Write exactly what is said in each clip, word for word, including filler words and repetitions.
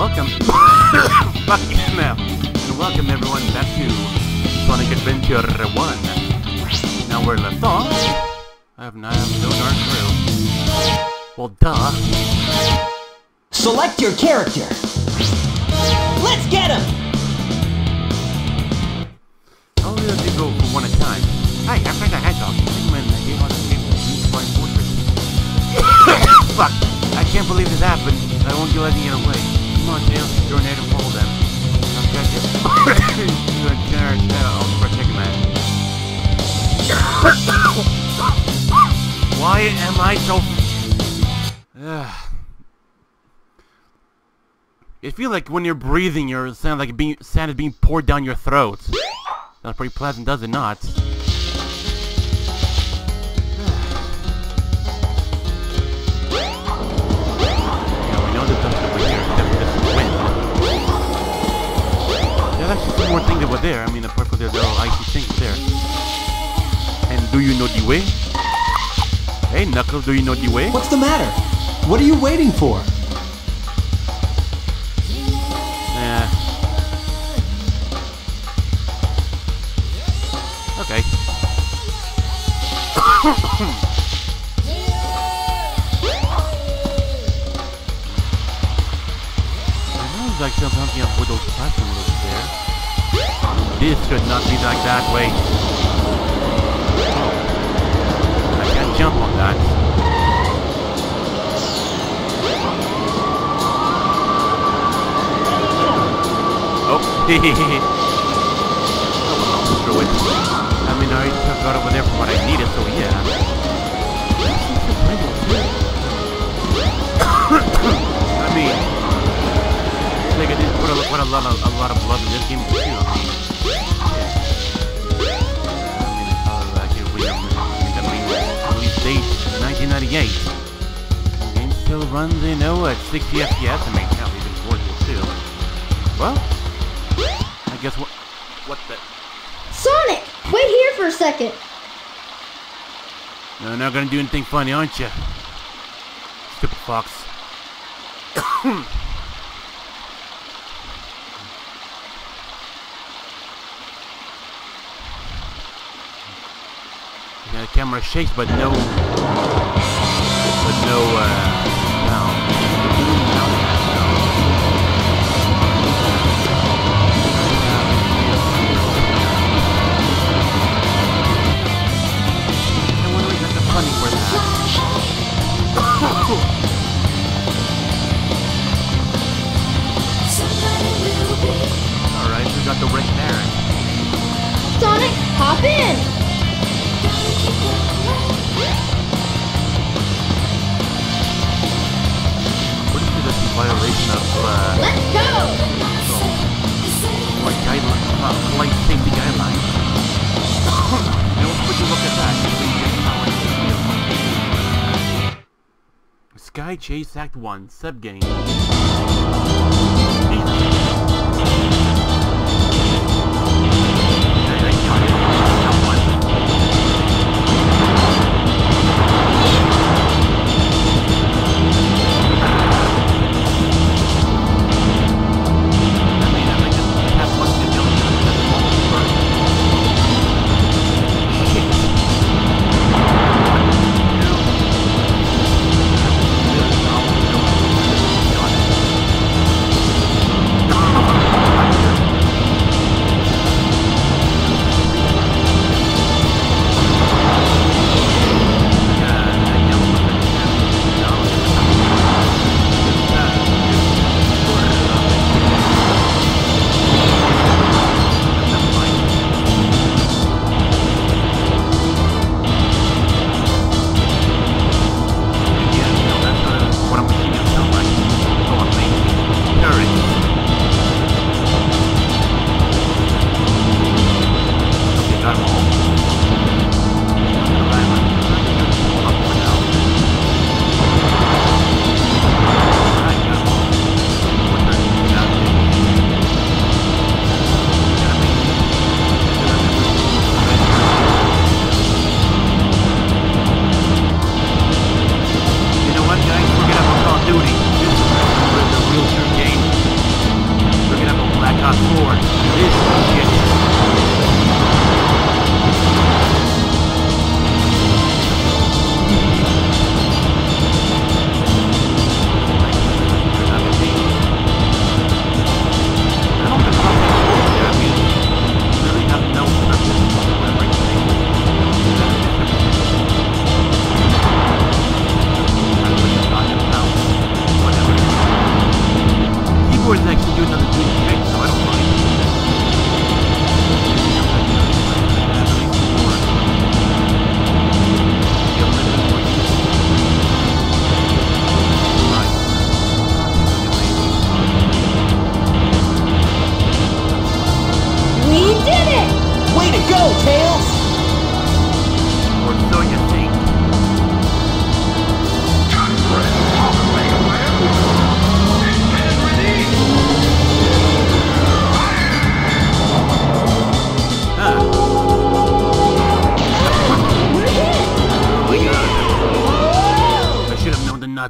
Welcome. Fucking smell. And welcome everyone back to Sonic Adventure one. Now we're left off. I have no darn clue. Well, duh. Select your character. Let's get him. I'll let you go for one at a time. Hi, I'm Froggy the Hedgehog. Eggman, I gave out a game of Beast Boy Fortress. Fuck. I can't believe this happened. I won't go any other way. Come on, Tails. You're an item. Hold them. I'll check it. You a generic I'll protect him at. Why am I so... It feels like when you're breathing, your sound like being, sand is being poured down your throat. Sounds pretty pleasant, does it not? There's actually two more things that were there, I mean apart from their little icy things there. And do you know the way? Hey Knuckles, do you know the way? What's the matter? What are you waiting for? Nah. Okay. I know like something up with those platforms. This should not be like that, wait. I can't jump on that. Oh, hehehe. Screw it. I mean, I already got over there for what I needed, so yeah. I mean, like I didn't put a, put a, lot, of, a lot of love in this game, you know. Yeah. I mean, it's all uh, release date nineteen ninety-eight. The game still runs in oh at sixty F P S. I mean, hell, even gorgeous too. Well, I guess what? What the? Sonic, wait here for a second. No, not gonna do anything funny, aren't you? Stupid fox. The camera shakes, but no, but no, uh, sound. I wonder if that's a funny word now. Alright, we got the red there. Sonic, hop in! What if that's in violation of uh let's go! Or guidelines, not flight safety guidelines. Now would you look at that? Sky Chase Act one, subgame.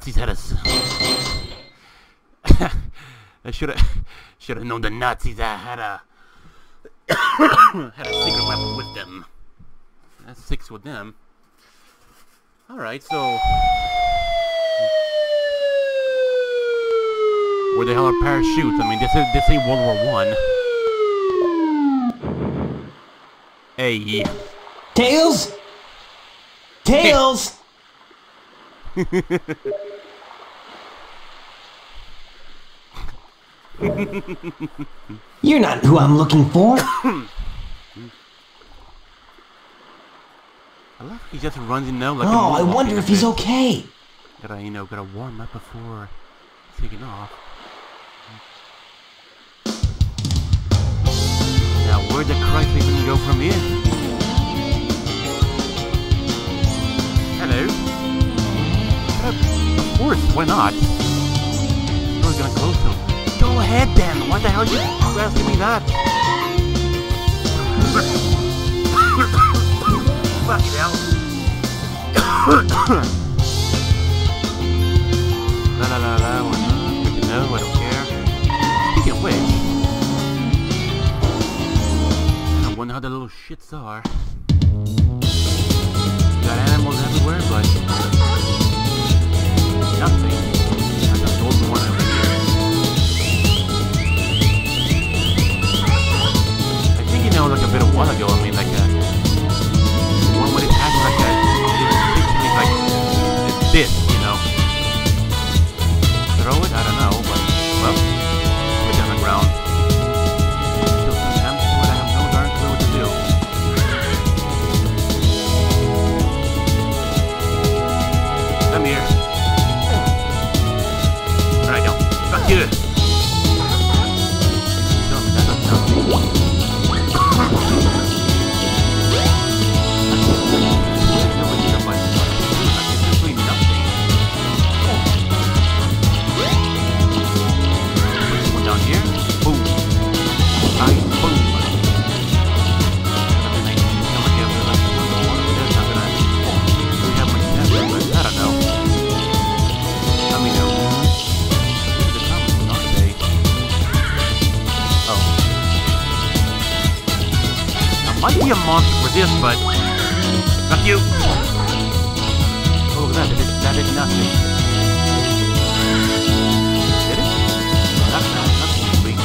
Nazis had us. I should have should have known the Nazis had a had a secret weapon with them. That's six with them. All right, so where the hell are parachutes? I mean, this is this ain't World War One. Hey, Tails. Tails. You're not who I'm looking for. I love he just runs in now like a oh, I wonder if he's okay. Gotta, you know, gotta warm up before taking off. Now, where the Christ we can go from here? Hello. Of course, why not? We're gonna close them. Go ahead then! Why the hell are you asking me that? Fuck it out. La la la la, I know, I don't care. Speaking of which, I wonder how the little shits are. Got animals everywhere, but nothing. I got the golden one over here. I think you know, like a bit of a while ago, I mean, like a... One would attack like a... It's like... It's this, you know? Throw it? I don't know, but... Well, put it on the ground. Still sometimes, but I have no darn clue what to do. Come here. Good. That's one down here. Boom. I boom. I don't know. I mean, no. Might be a monster for this, but not you. Oh, that did that did nothing. Did it? That's not nothing.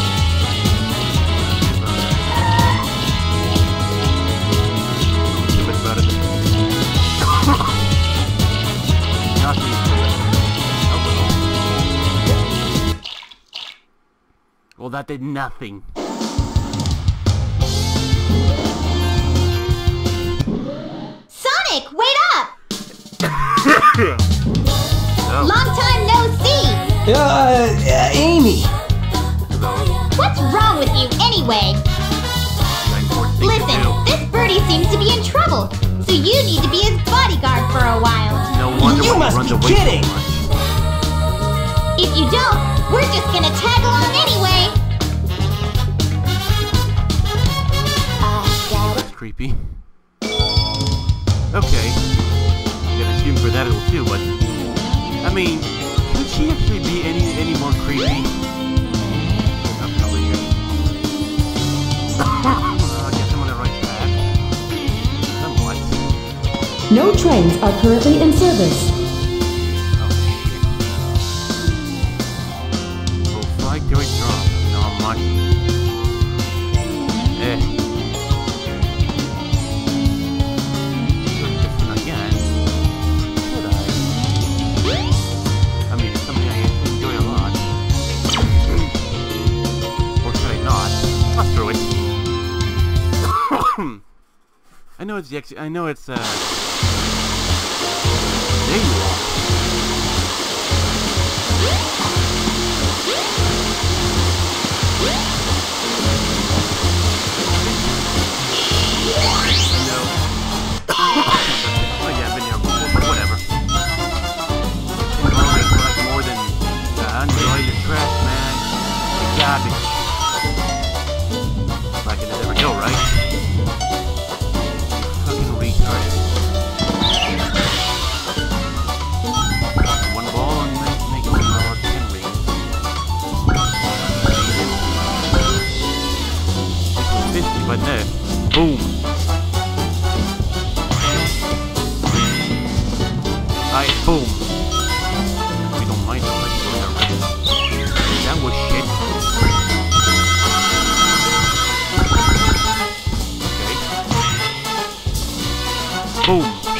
Stupid about it. Nothing. Oh, well, that did nothing. Oh. Long time no see! Uh, uh, Amy! What's wrong with you anyway? Listen, this birdie seems to be in trouble, so you need to be his bodyguard for a while. No wonder you must be kidding! If you don't, we're just gonna tag along anyway! Uh, that's creepy. Okay. For that it'll too, but I mean, could she actually be any any more creepy? I'm probably here. I guess I'm on the right track. Somewhat. No trains are currently in service. Oh shit. We'll fly to a drop. No, I'm not. Eh. I know it's the ex- I know it's, uh... There you are. No. Oh, yeah, I've been here before, but whatever. It's more than the unrelated trash, man. The garbage. Like it'll never go, right? Alright.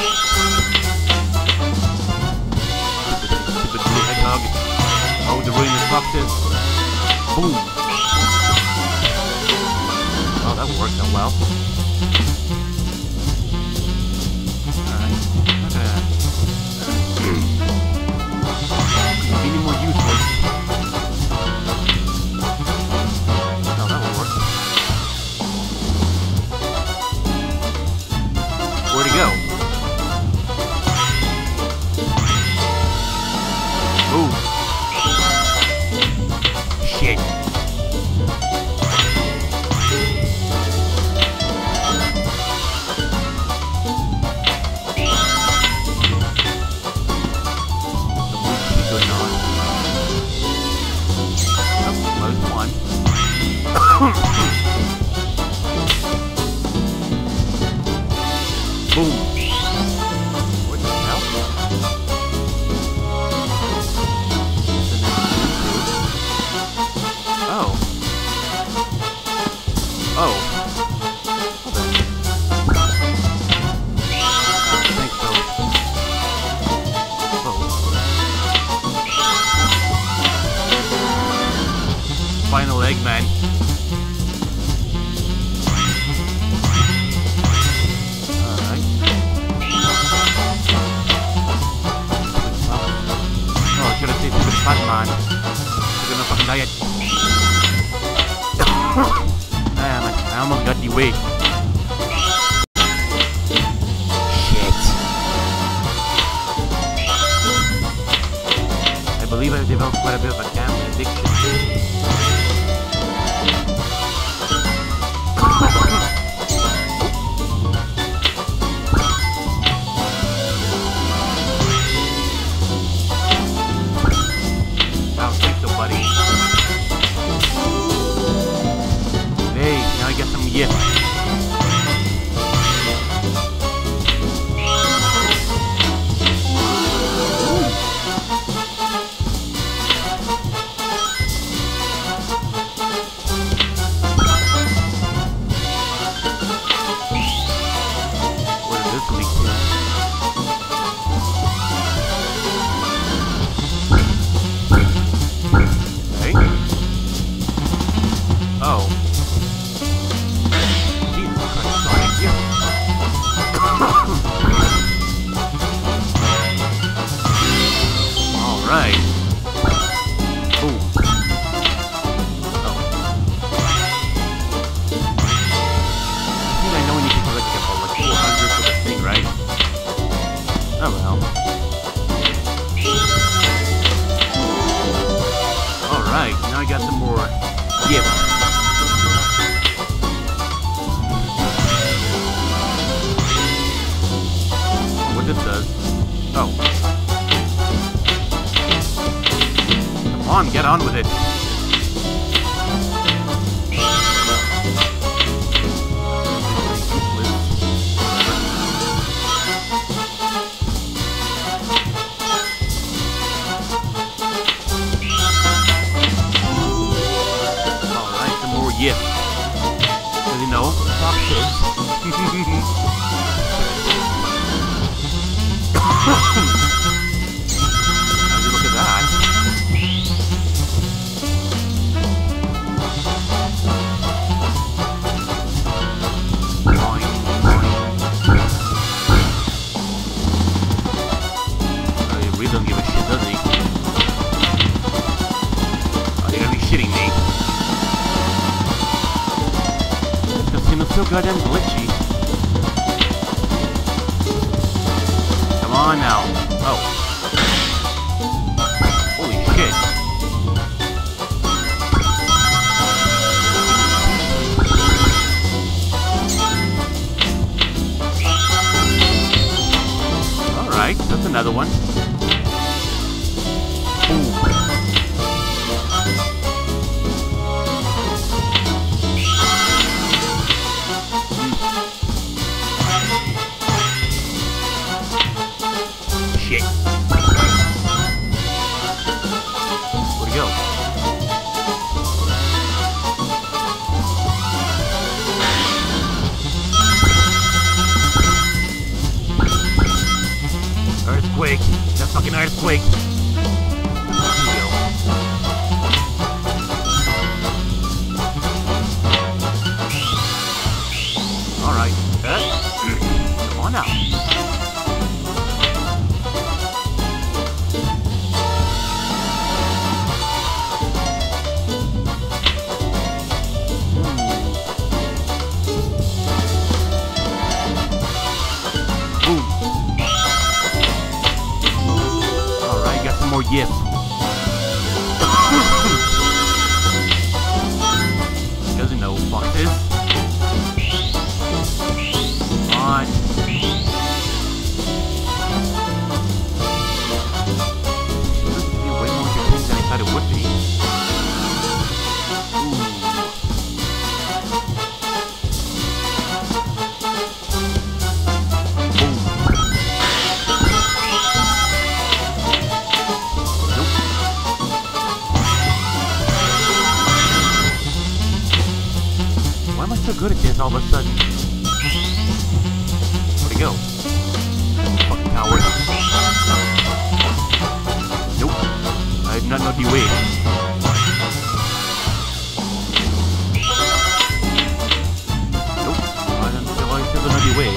Stupid gluten hog. Oh, the ruin is locked in. Boom. Oh, that worked out well. Alright. Look at that. Any more users? Oh, that won't work. Where'd he go? Final Eggman. Alright. Oh, I should have taken the fat man. I'm gonna fucking die yet. Damn it, I almost got the way. Shit. I believe I've developed quite a bit of a gambling addiction. Yeah. Get on with it. Alright, some more yip. Because you know, fuck shit. So goddamn glitchy. Come on now. Oh. Holy shit. Alright, that's another one. Earthquake! That fucking earthquake! Alright. Uh, come on out. More gifts. Doesn't know what this. Come on. This would be way more confusing than I thought it would be. So good at this all of a sudden. Where'd it go? Fucking coward. Nope. I did not know you wait. Nope. I don't feel like I still don't know you wait.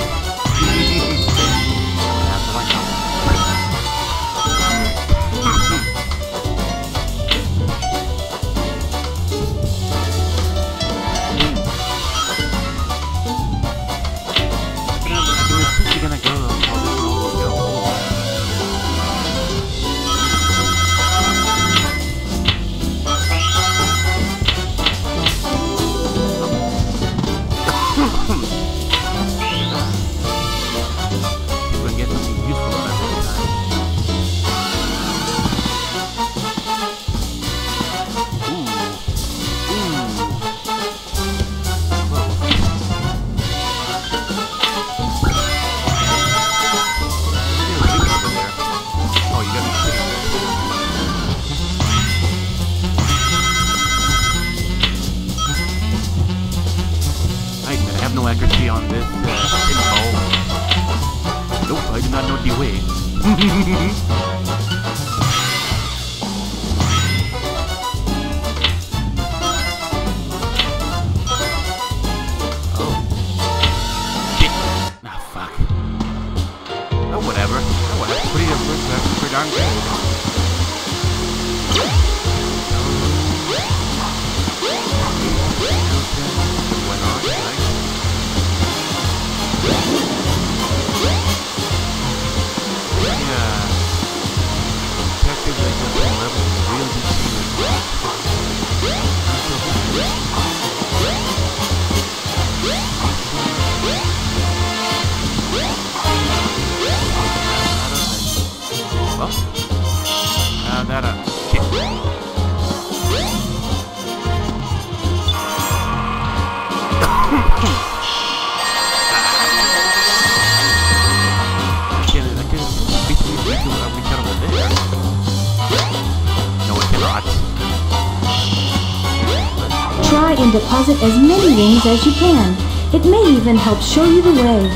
Deposit as many rings as you can. It may even help show you the way. Show me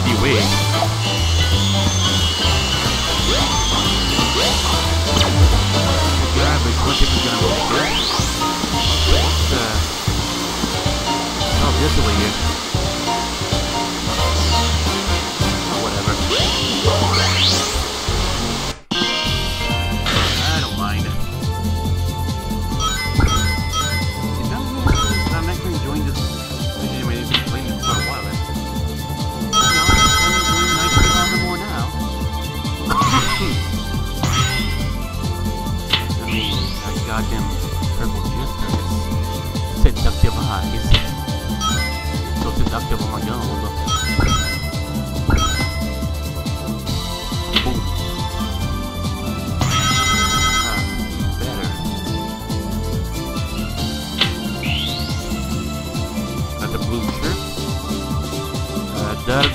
the way. Grab it, look if you're gonna work here. What's the... Oh, this is the way here. Oh, whatever. I don't mind it. Goddamn purple juice service. Seductive eyes. So seductive on my gold. Boom. Ah, better. Got the blue shirt. Uh, Doug.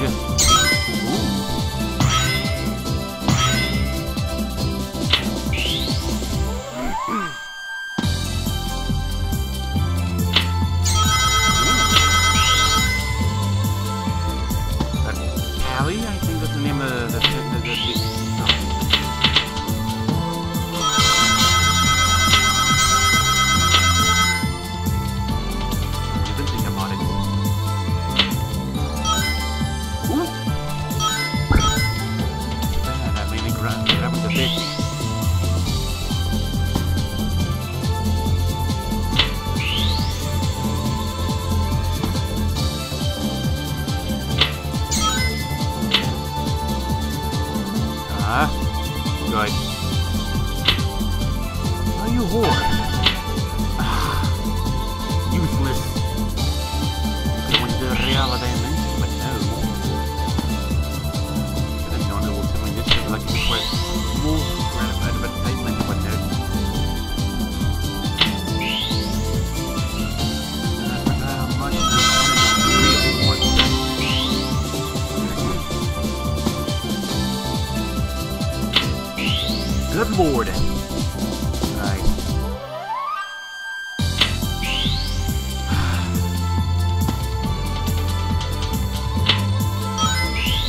Huh? Good. Are you whore? Useless. Going to the real dimension, but no. And I don't know what's coming this year, but I can request more gratified about payment, but no. And I wonder how much this one is really worth. Good lord! Right.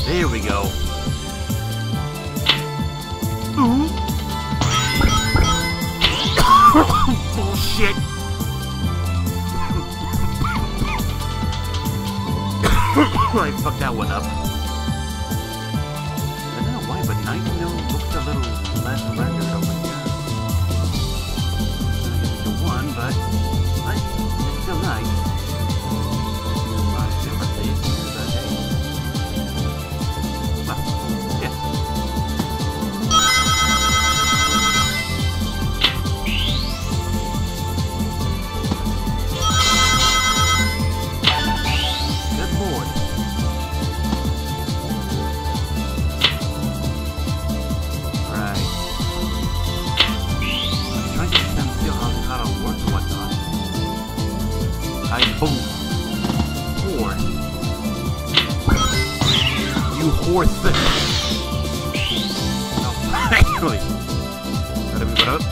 There we go. Ooh! Bullshit! I fucked that one up. I don't know why, but nine mil looked a little... less over here. It's a one, but I still like. A lot of different things that day. Yes. Good boy. I boom. Whore. You whore thing. No, actually. Gotta move it up.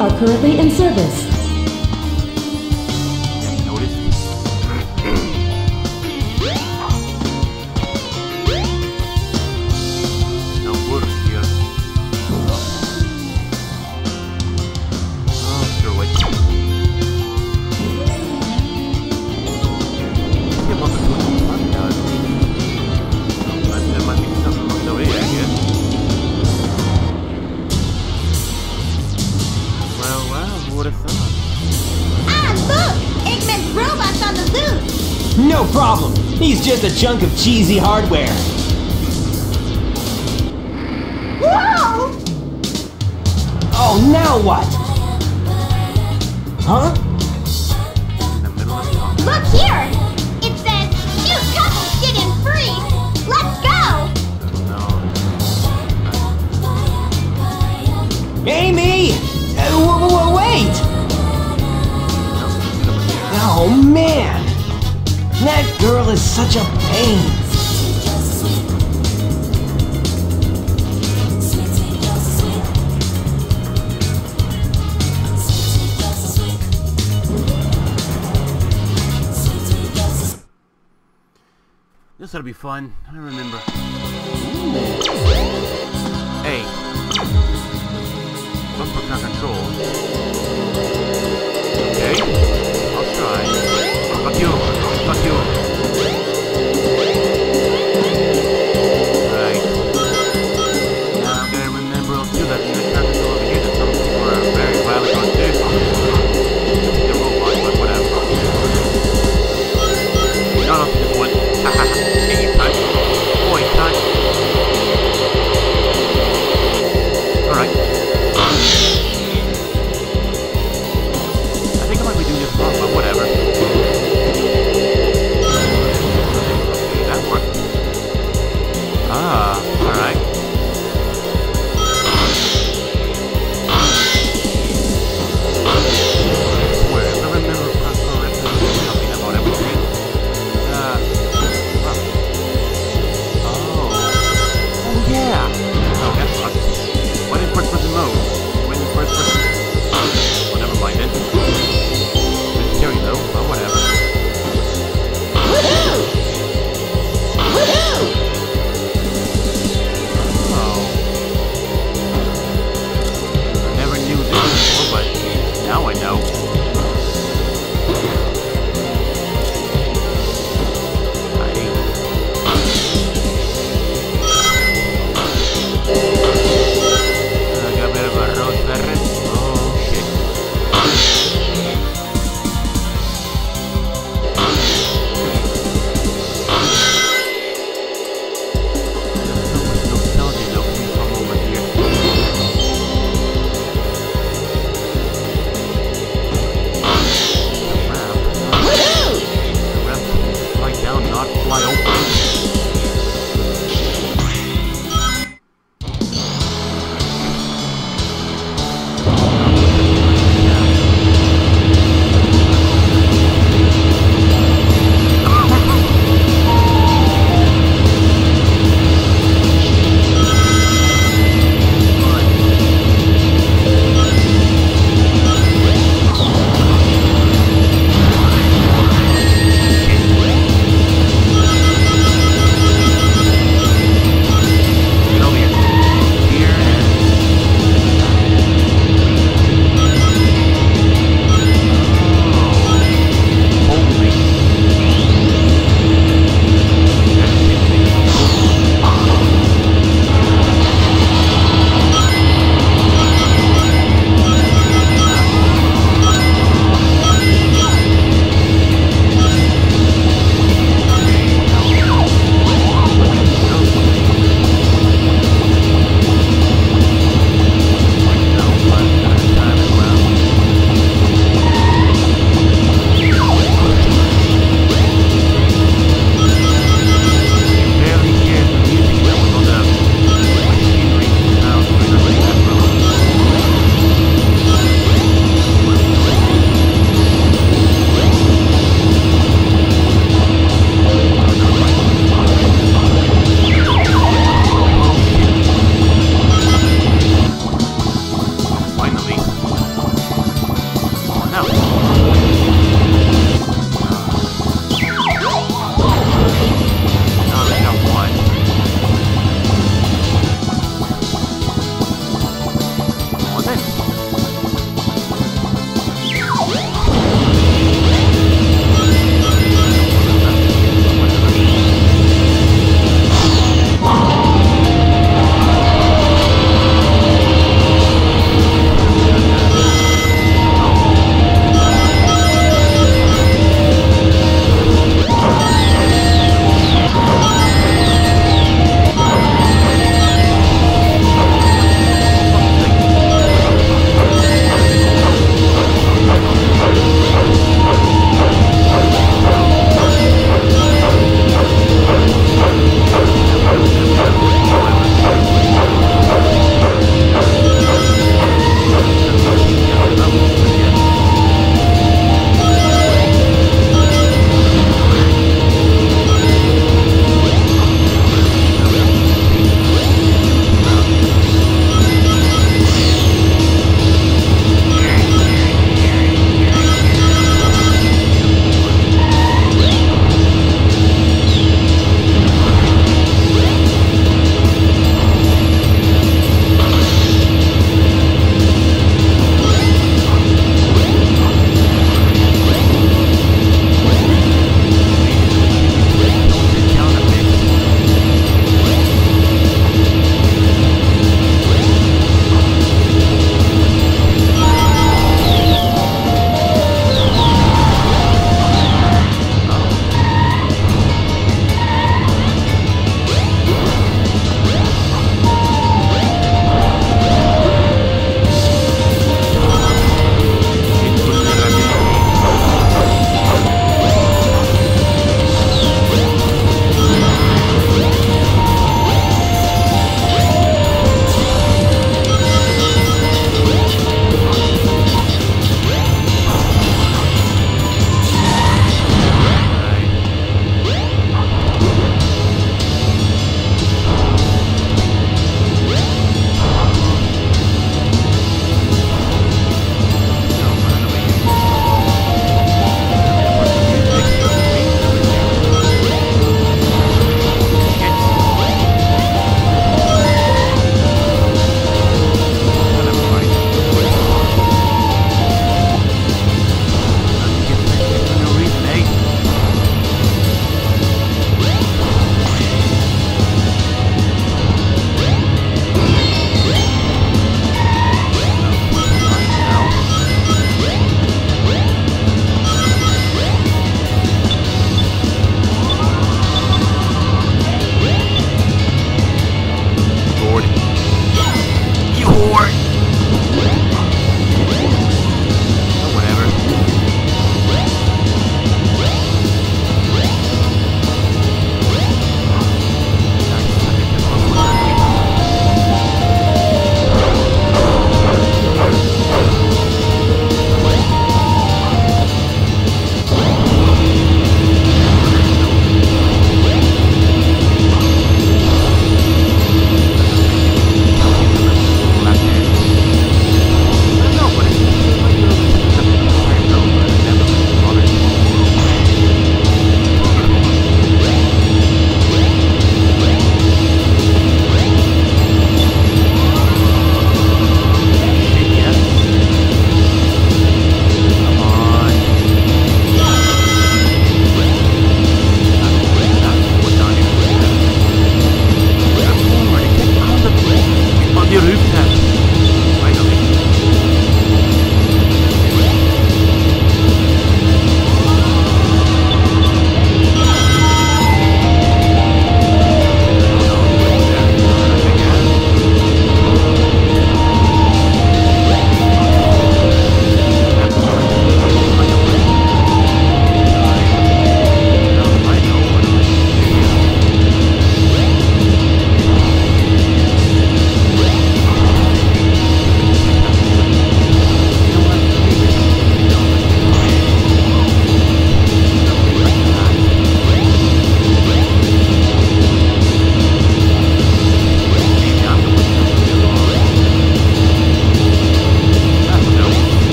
Are currently in service. No problem. He's just a chunk of cheesy hardware. Whoa! Oh, now what? Huh? Look here! It says, new couple skin free! Let's go! Amy! Uh, wait! Oh, man! That girl is such a pain. This ought to be fun. I remember. A. Bumper car control. Okay. I'll try. Fuck you. Fuck you. Right. Now I'm gonna remember too that in the car control over here there's something for a very violent on there. The robot, but whatever. Not off this one. Haha. Boy, time.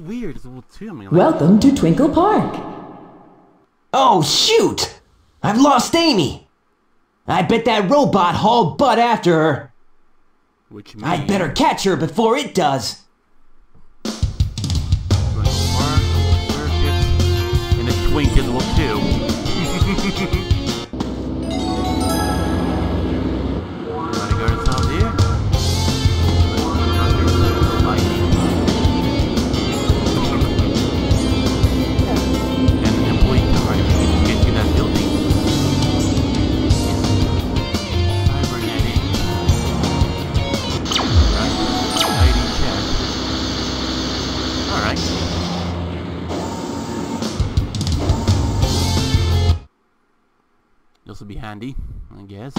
weird as well too. I mean, like, welcome to Twinkle Park. Oh shoot! I've lost Amy. I bet that robot hauled butt after her. Which means I'd better catch her before it does. And a twink as well too. Will be handy, I guess.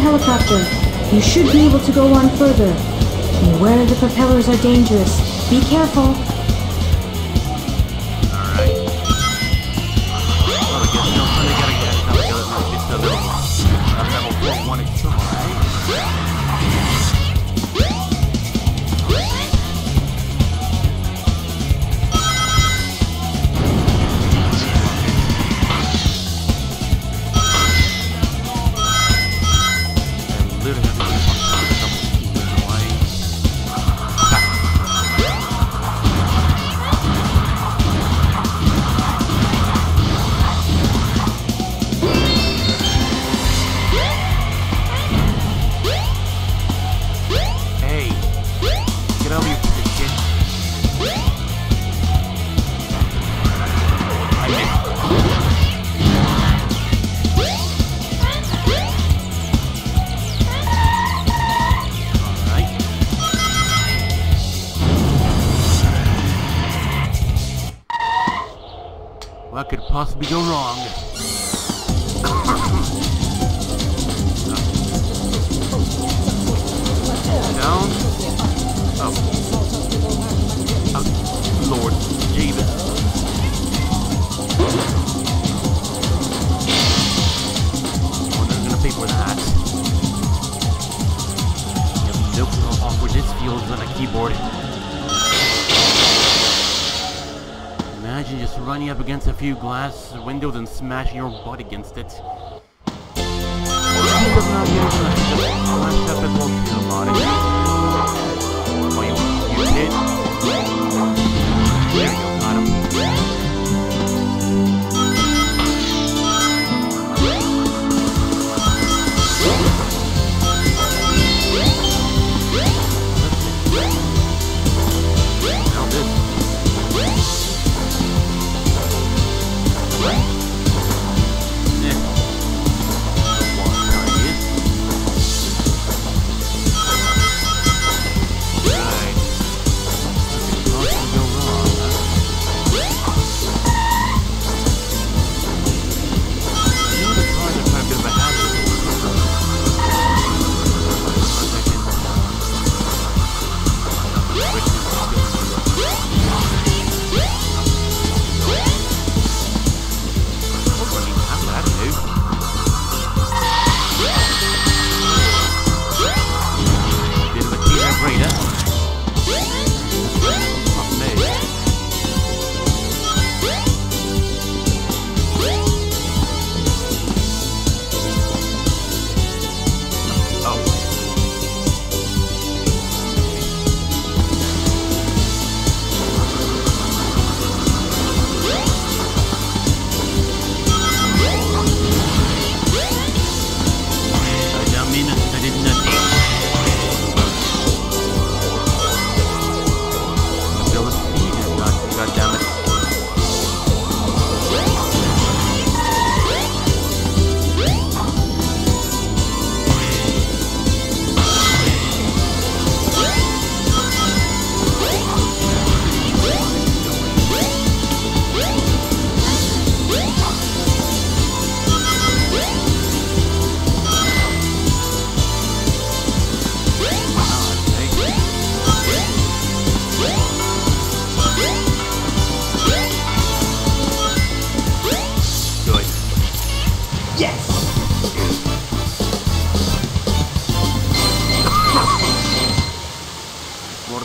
Helicopter. You should be able to go on further. Beware, the propellers are dangerous. Be careful. Alright. Well, I guess no fun. I gotta get it. I gotta get the little uh, level four one itself, possibly go wrong. Down. Up. Up. Lord Jesus. Oh, they're gonna pay for that. Yeah, look how awkward this feels on a keyboard. Imagine just running up against a few glass windows and smashing your butt against it. Oh, you, you hit.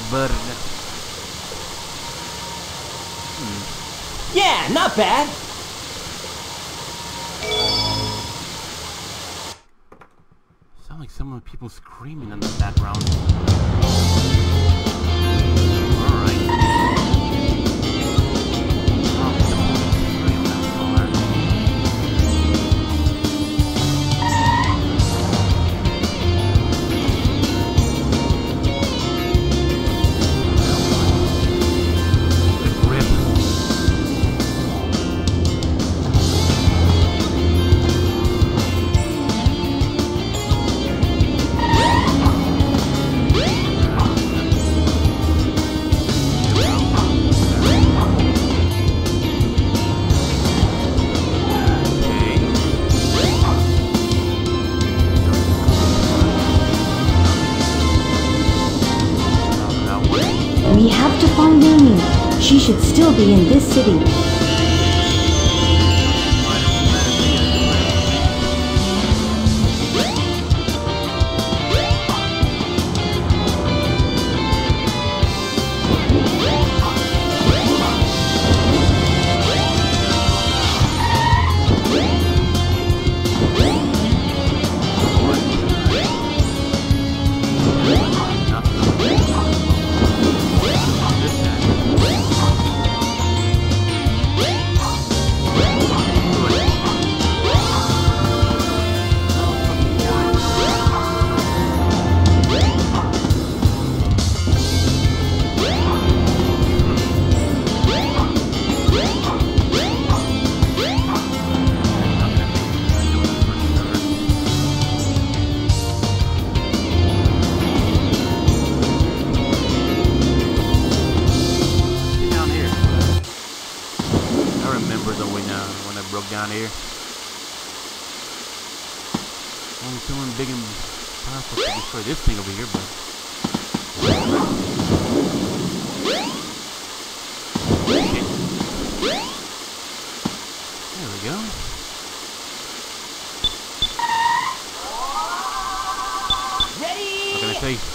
burn. Hmm. Yeah, not bad. Sound like some of the people screaming in the background. She should still be in this city.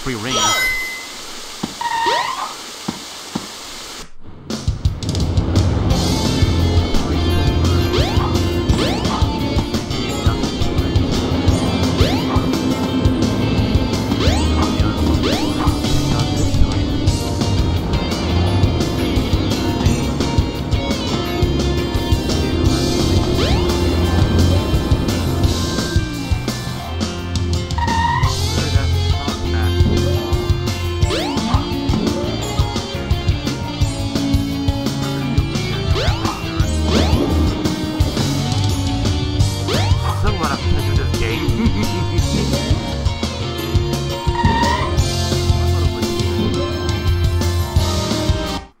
Free reign.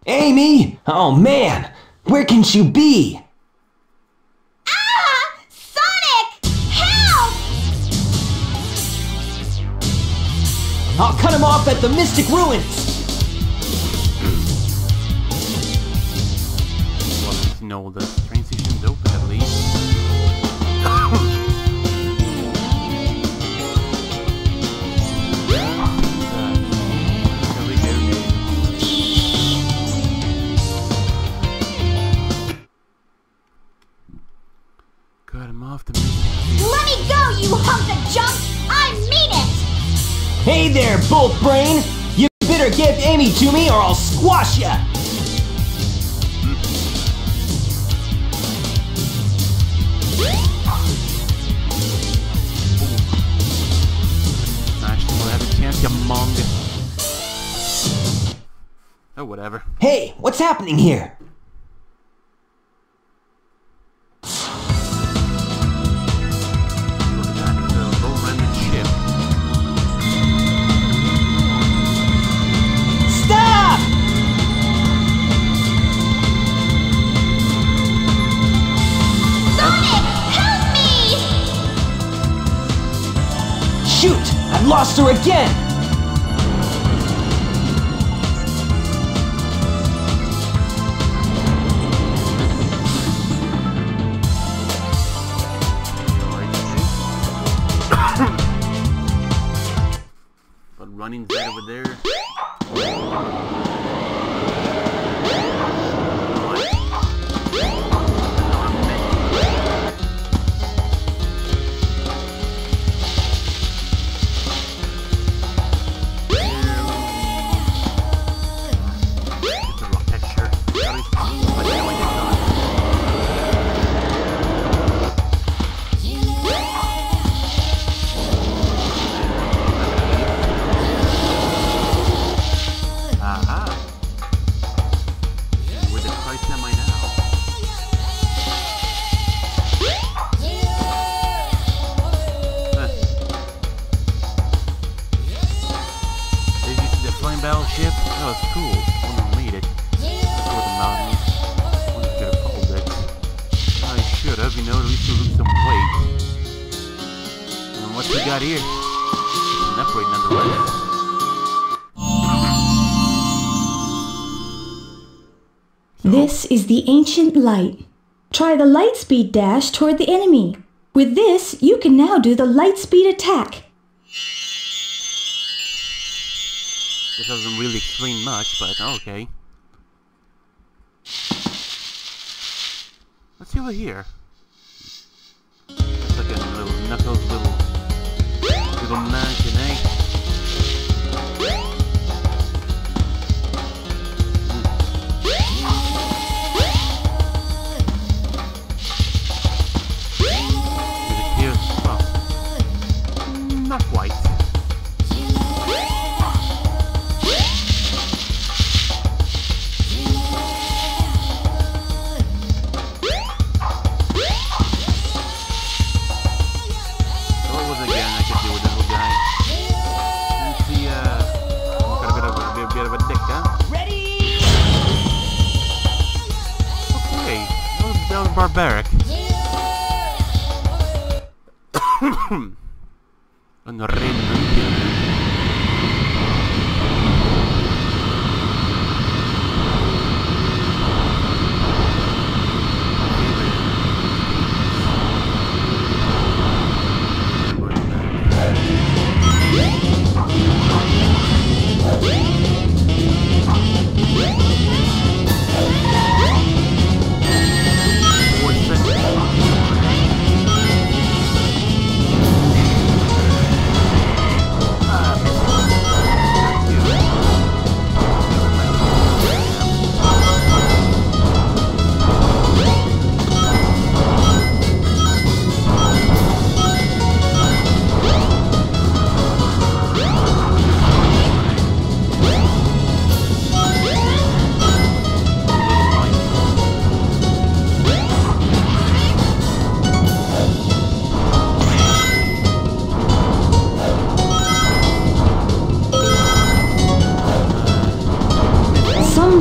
Amy? Oh man, where can she be? Ah! Sonic! Help! I'll cut him off at the Mystic Ruins! Well, no, the train station's open at least. Let me go, you hunk of junk! I mean it! Hey there, bolt brain! You better give Amy to me or I'll squash ya! I actually won't have a chance, you mong. Oh, whatever. Hey, what's happening here? Shoot! I lost her again! But running right over there. This is the Ancient Light. Try the Lightspeed Dash toward the enemy. With this, you can now do the Lightspeed Attack. This doesn't really explain much, but okay. Let's see over here. It's like a little Knuckles, little... little mansion, eh? Not quite.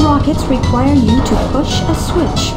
Rockets require you to push a switch.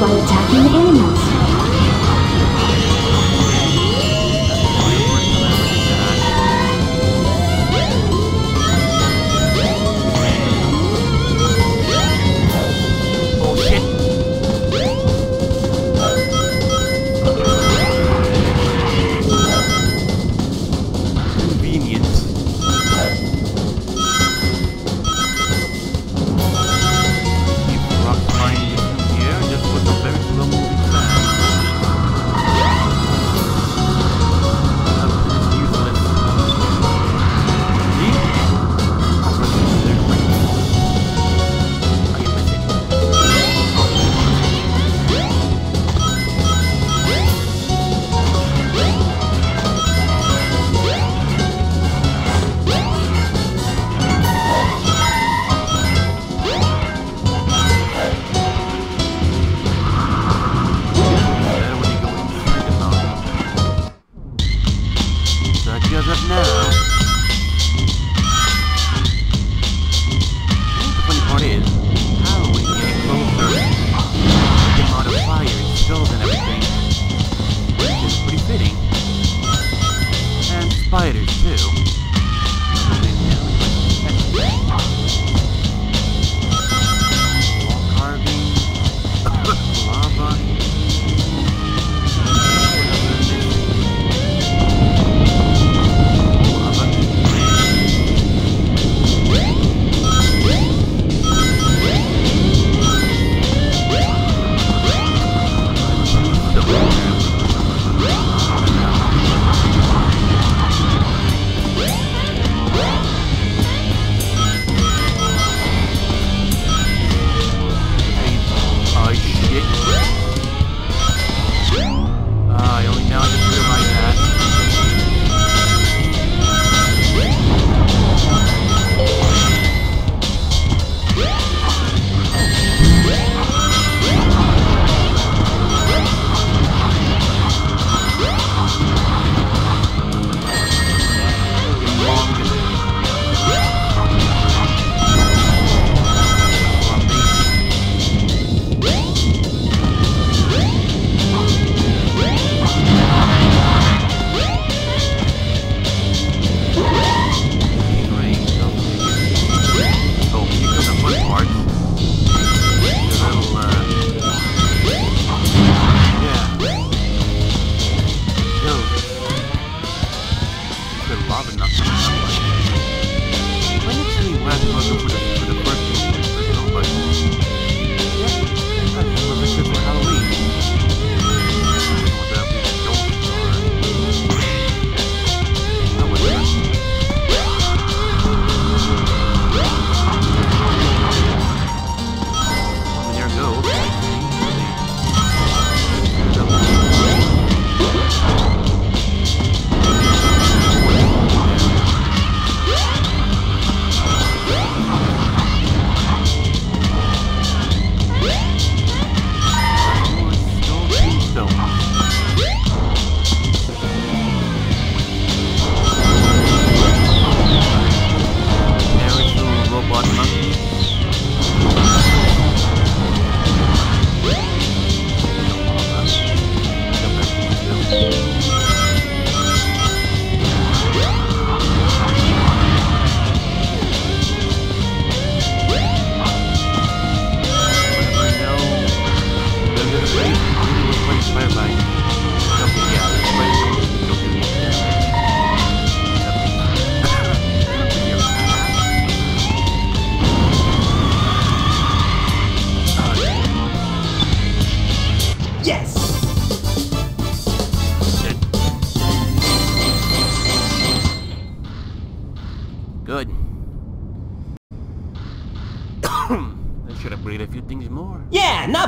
while attacking the animals.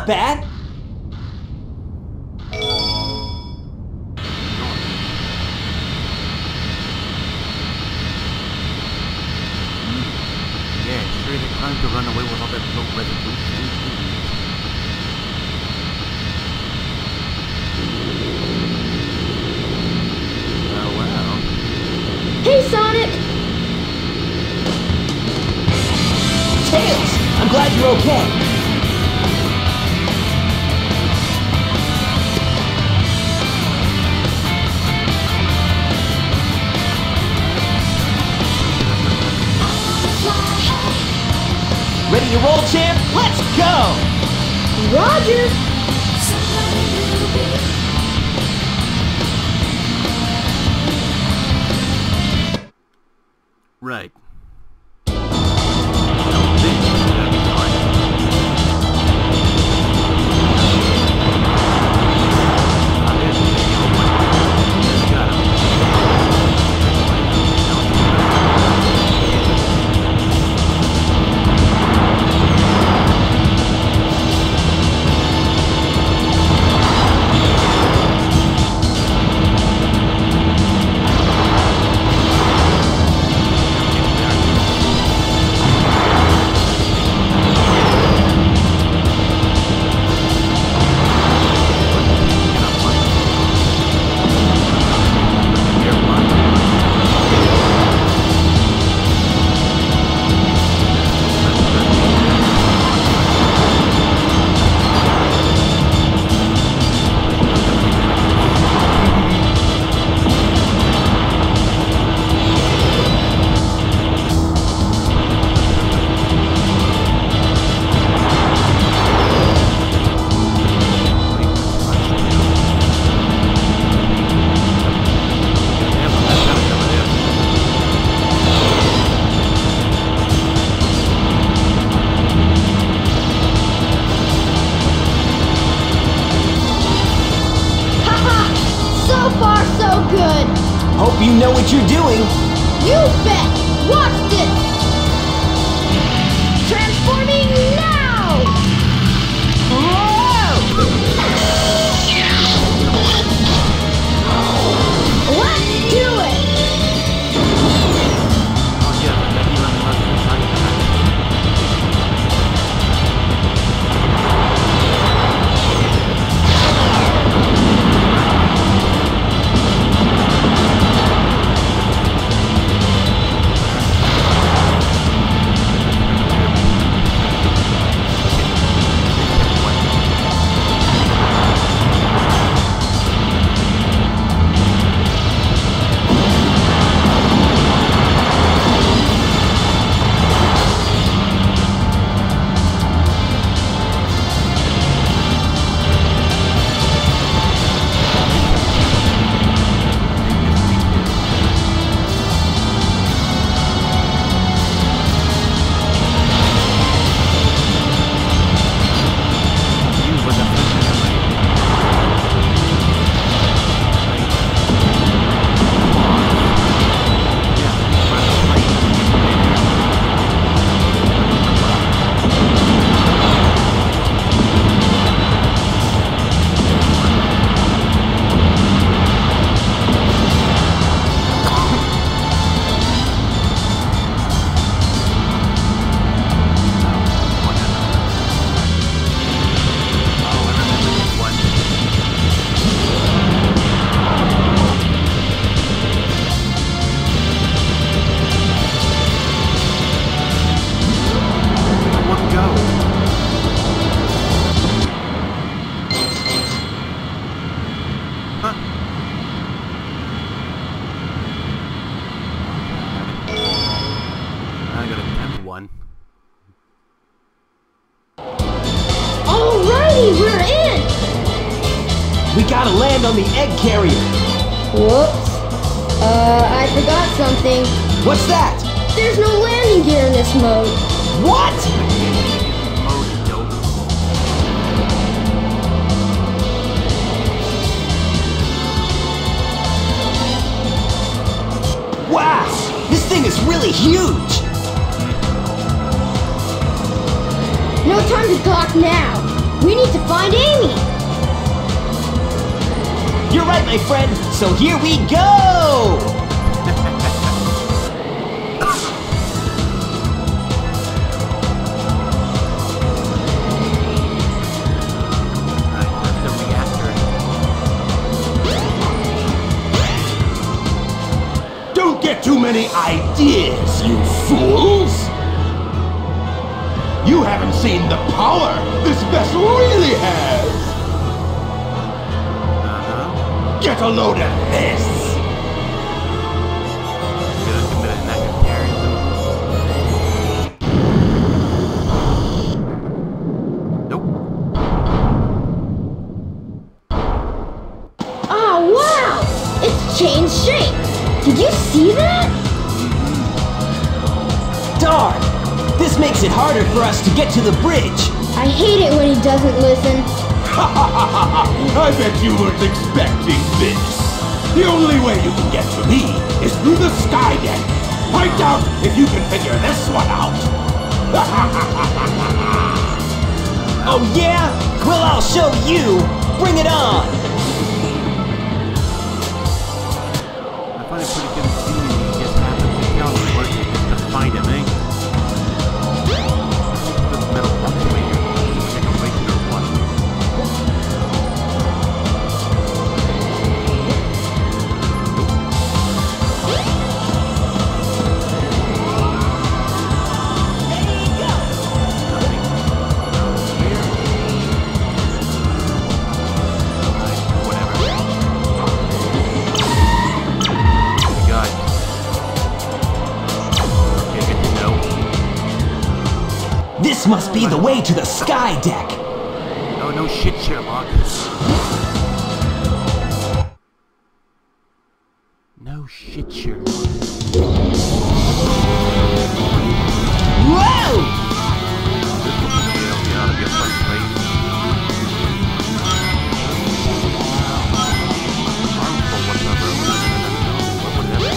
Bad. Let's go! Roger! Right. On the egg carrier. Whoops. Uh, I forgot something. What's that? There's no landing gear in this mode. What? Wow! This thing is really huge! No time to talk now. We need to find Amy. You're right, my friend, so here we go! Don't get too many ideas, you fools! You haven't seen the power this vessel really has! Get a load of this! change shapes. Did you see that? Darn! This makes it harder for us to get to the bridge. I hate it when he doesn't listen. Ha ha ha ha! I bet you weren't expecting this. The only way you can get to me is through the Sky Deck. Find out if you can figure this one out. Ha ha ha ha ha! Oh yeah? Well, I'll show you. Bring it on. I find it pretty confusing when he just happens to tell me where you can find him, eh? This metal fluctuator is like a regular one. This must be the way to the Sky Deck! Oh no shit, Sherlock. No shit, Sherlock. Whoa! This will be the only out of your front face. Harmful, whatever. Whatever.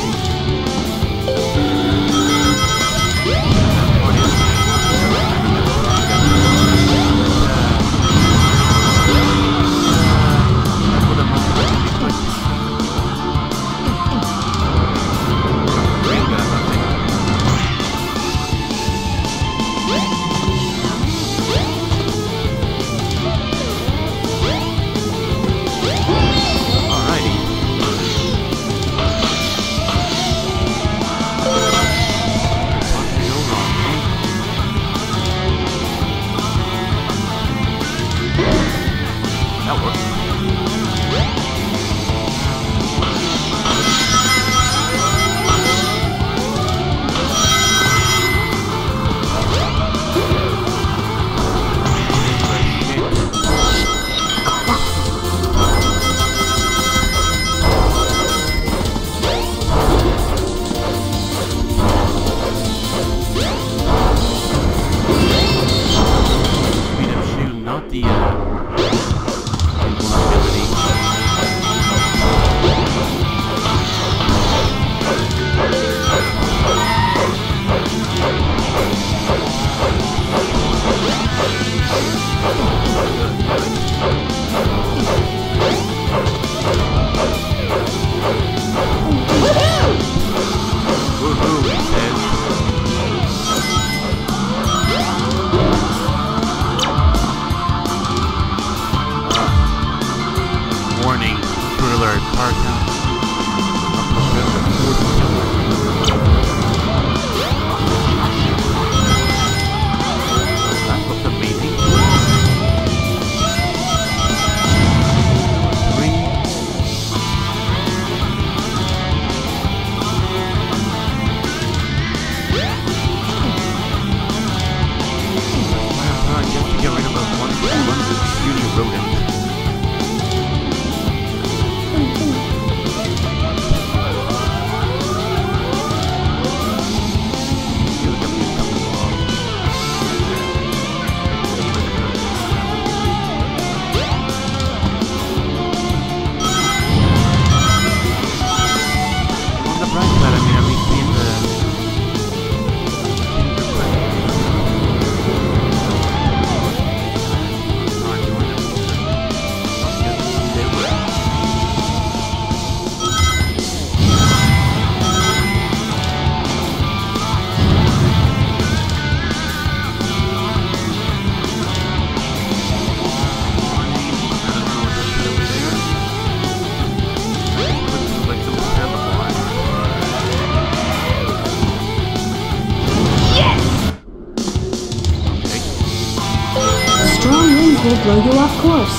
Will blow you off course.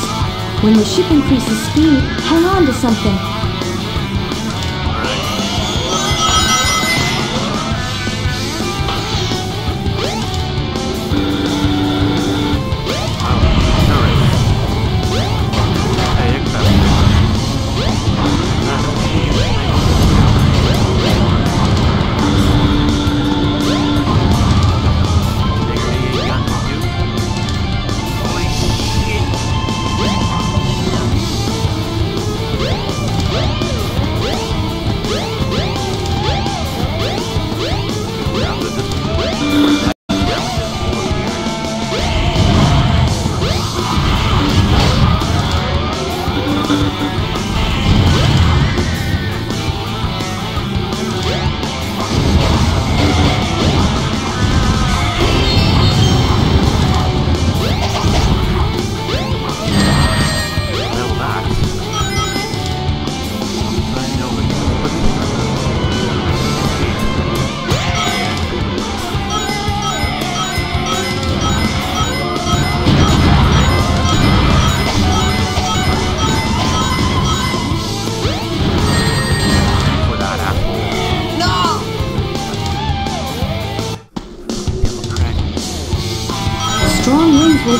When the ship increases speed, hang on to something. Alright. Hey,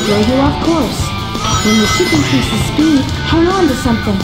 throw you off course. When the ship increases speed, hang on to something.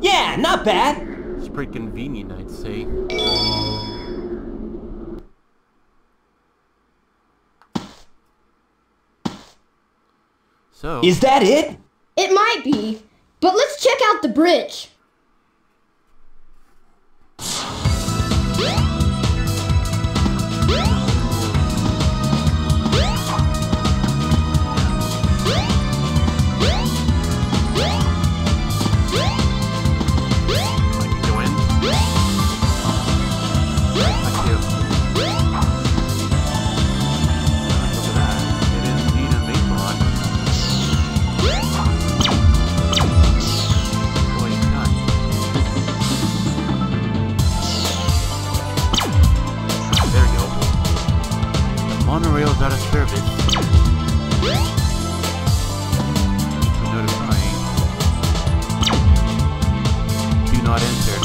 Yeah, not bad. It's pretty convenient, I'd say. So... Is that it? It might be, but let's check out the bridge. Monorail's out of service. Keep notifying. Do not enter.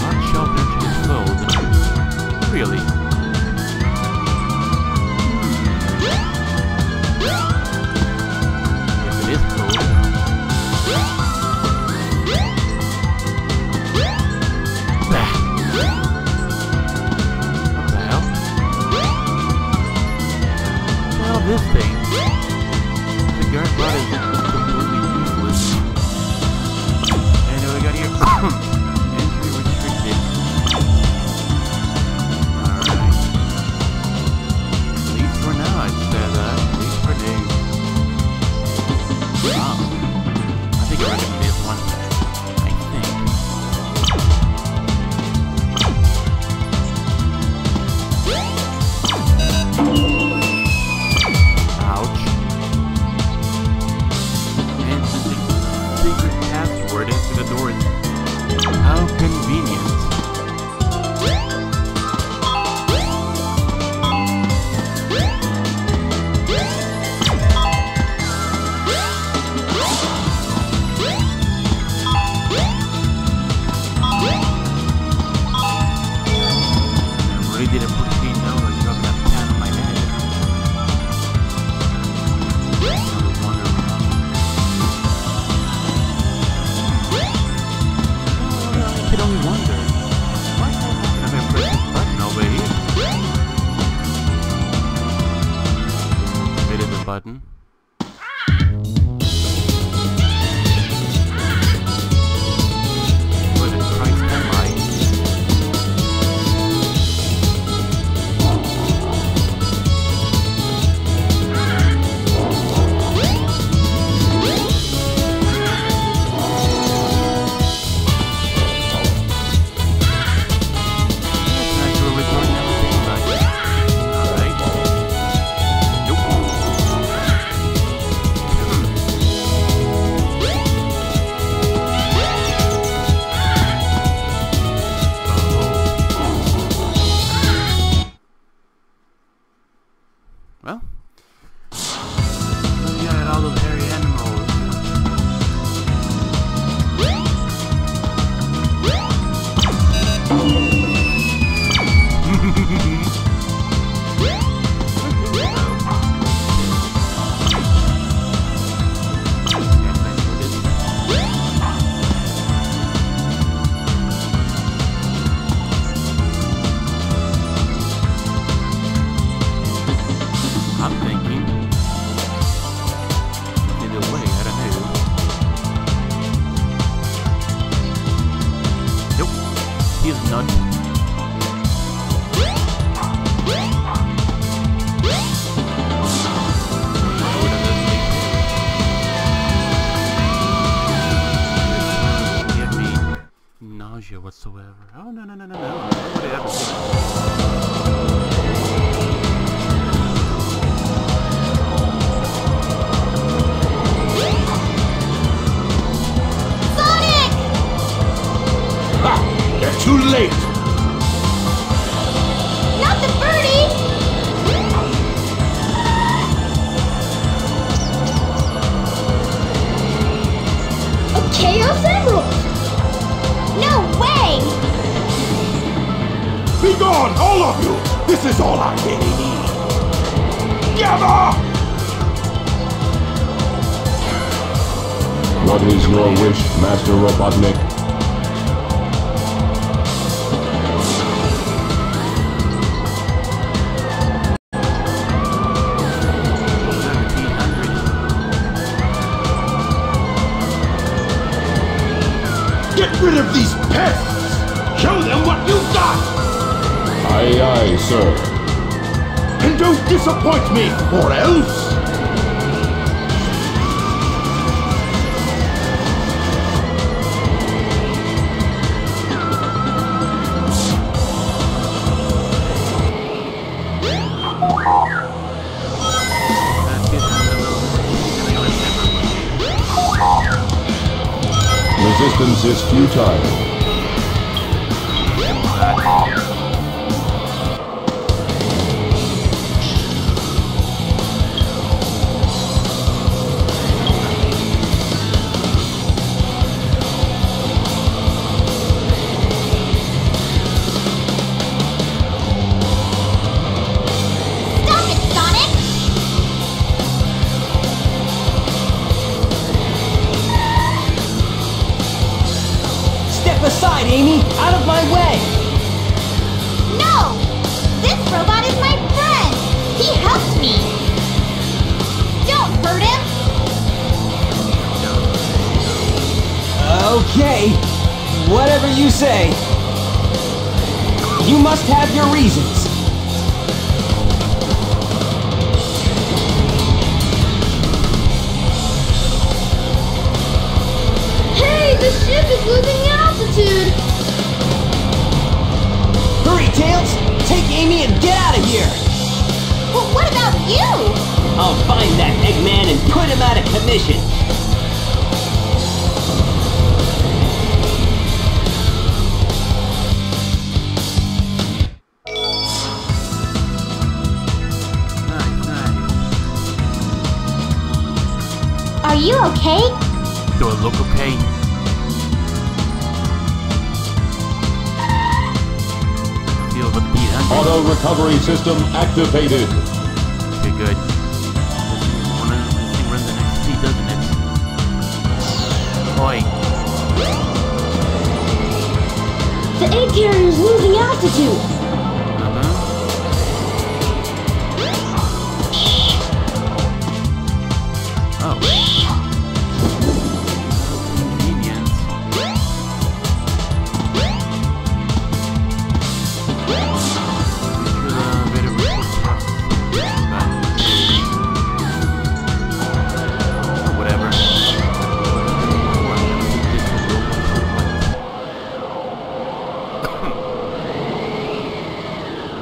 Not shelter to explode. Really? If it is cold. This thing, the guard bot is completely useless. And we got here, entry restricted. Alright. At least for now, I'd say that. At least for days. Wow. I think I recommend this one. I think. Into the doors. How convenient. I really didn't put a feet down or drop that pan on my head. Button. Whatsoever. Oh, no, no, no, no, no. Whatever. Sonic! Ah! They're too late! Not the birdie! A Chaos Emerald! No way! Be gone, all of you! This is all I really need. Gather! What is your wish, Master Robotnik? Get rid of these pests! Show them what you got! Aye aye, sir. And don't disappoint me, or else! Resistance is futile. Stop it, Sonic! Aside, Amy! Out of my way! No! This robot is my friend! He helped me! Don't hurt him! Okay, whatever you say. You must have your reasons. Hey, the ship is losing out! Altitude. Hurry, Tails! Take Amy and get out of here! But what about you? I'll find that Eggman and put him out of commission! Are you okay? Do I look okay? Auto recovery system activated. Okay, good. This thing runs an X P, doesn't it? Oi. The egg carrier is losing altitude. Uh-huh. Oh. Convenient.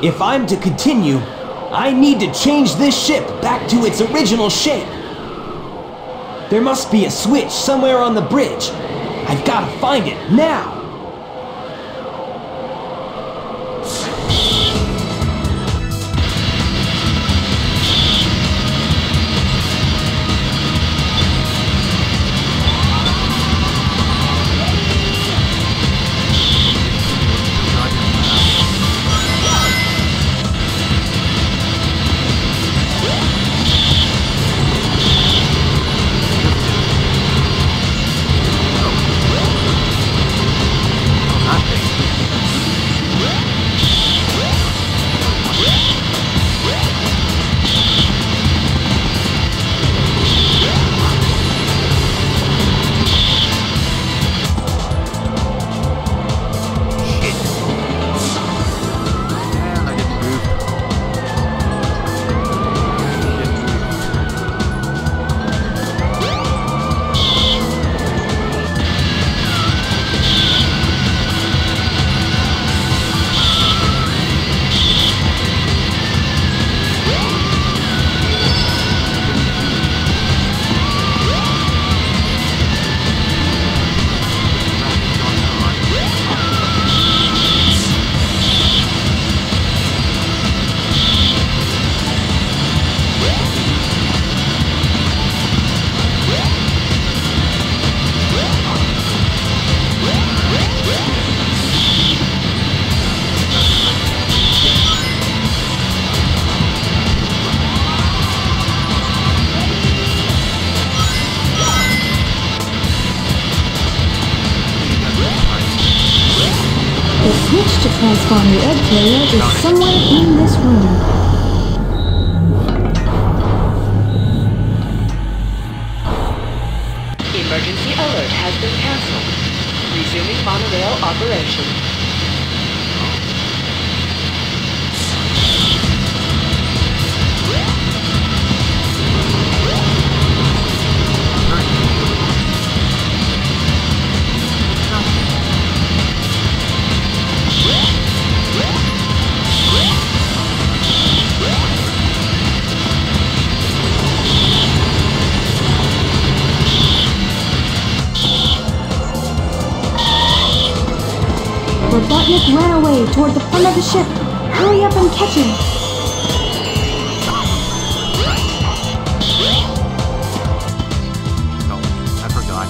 If I'm to continue, I need to change this ship back to its original shape. There must be a switch somewhere on the bridge. I've got to find it now. transform the egg carrier is somewhere in this room. Emergency alert has been cancelled. Resuming monorail operation. Robotnik ran away toward the front of the ship. Hurry up and catch him! Oh, I forgot.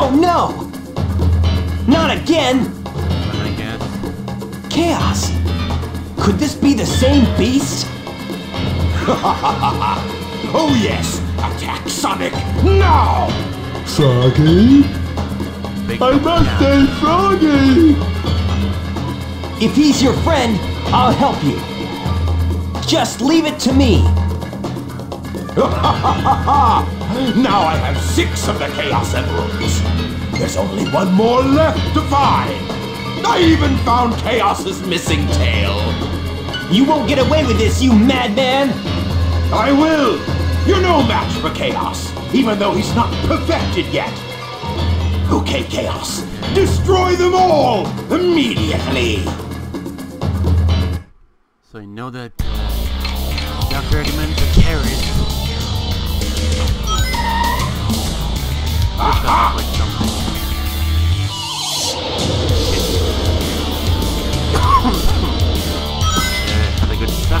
Oh no! Not again! I guess. Chaos! Could this be the same beast? Oh yes! Attack Sonic! Now! Froggy? Big I must say Froggy! If he's your friend, I'll help you. Just leave it to me. Now I have six of the Chaos Emeralds. There's only one more left to find. I even found Chaos's missing tail. You won't get away with this, you madman. I will. You're no match for Chaos, even though he's not perfected yet. Okay, Chaos, destroy them all immediately. So I know that Doctor Eggman's a carrot. Aha! Like yeah, had a good suck.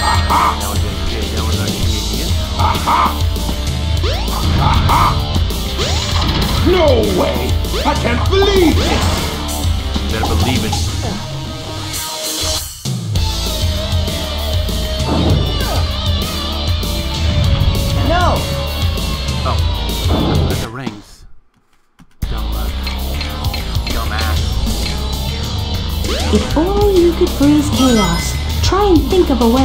Aha! That was good. That was our idea. Aha! Aha! No way! I can't believe this! You better believe it. If only you could freeze Chaos. Try and think of a way. I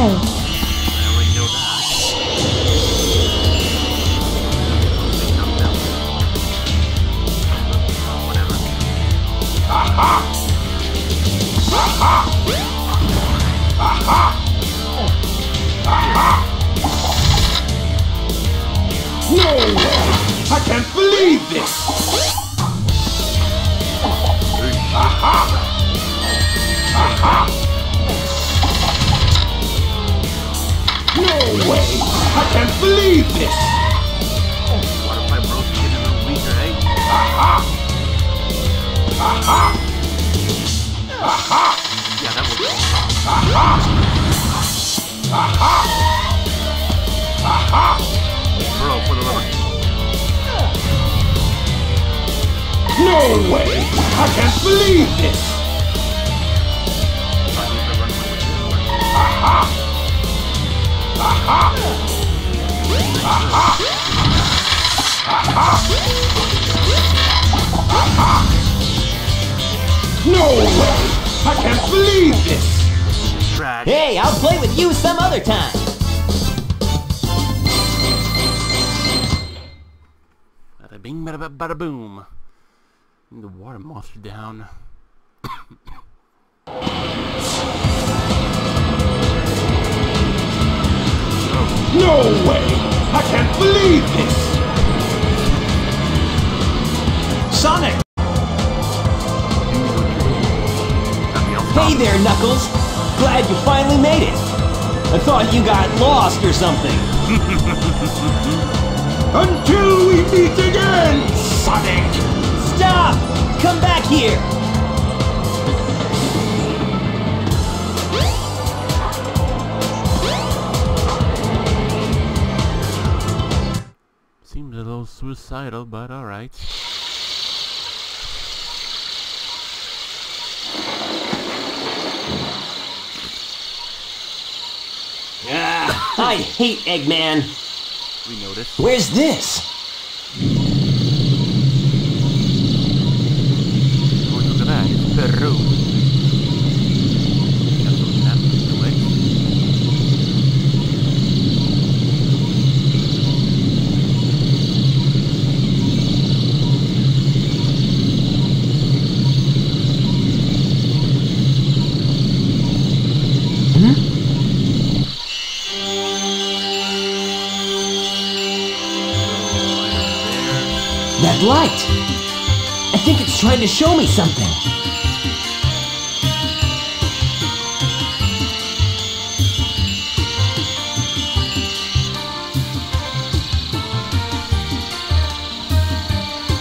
already know that. Whatever. Aha! Aha! Aha! Aha! No way! way! I can't believe this! Oh, what if I broke you in the weaker, eh? Aha! Aha! Aha! Yeah, that was... Aha! Aha! Aha! Bro, for the rock. No way! I can't believe this! Aha! Aha! Aha! Aha! Aha! No way! I can't believe this! Hey, I'll play with you some other time! Bada bing, bada bada, bada boom. The water monster down. No way! I can't believe this! Sonic! Hey there, Knuckles! Glad you finally made it! I thought you got lost or something! Until we meet again, Sonic! Stop! Come back here! Seems a little suicidal, but alright. Ah, I hate Eggman. We noticed. Where's this? Oh, look at that. It's Peru. That light! I think it's trying to show me something!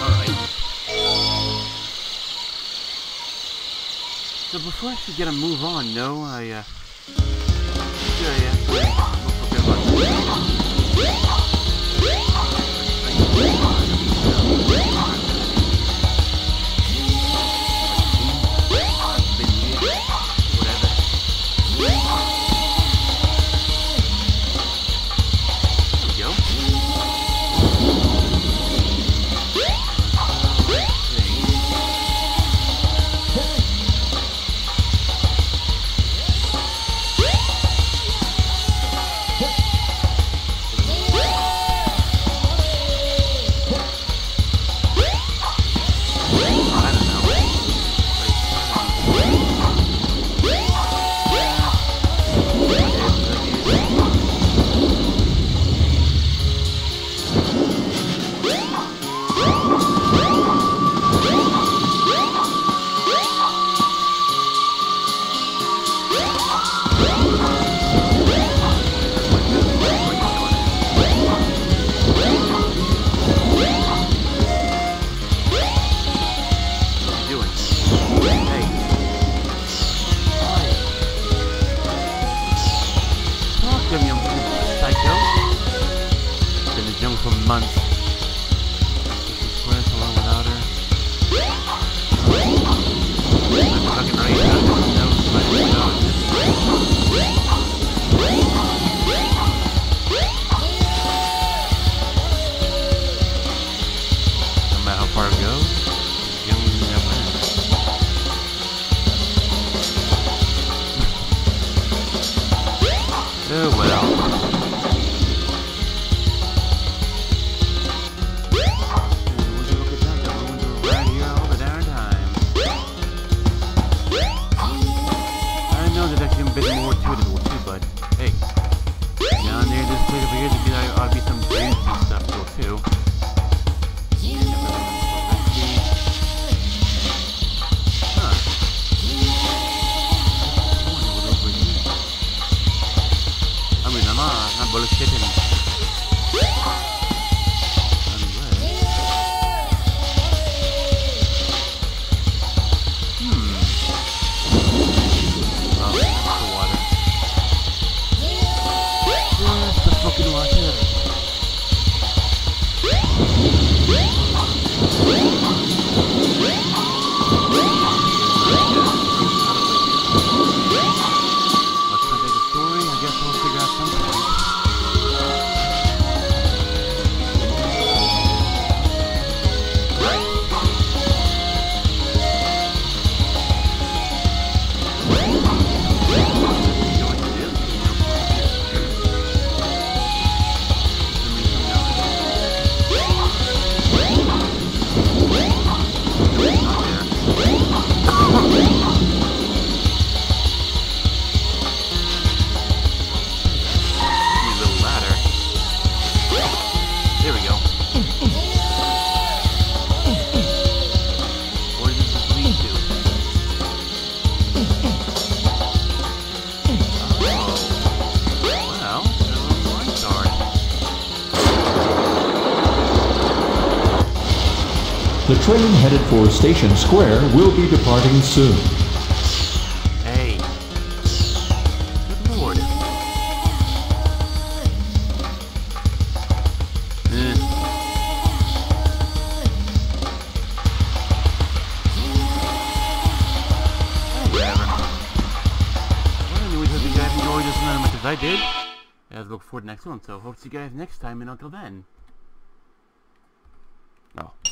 Alright. So before I actually get a move on, no, I, uh... I I Not bullets hitting him. Hmm. Oh, that's the water. That's the fucking water. Let's not make a story. I guess we'll figure out something. The train headed for Station Square will be departing soon. Hey. Good lord. Eh. Whatever. Well, anyways, I hope you guys enjoyed this one as much as I did. Guys, look forward to the next one, so hope to see you guys next time, and until then. Oh.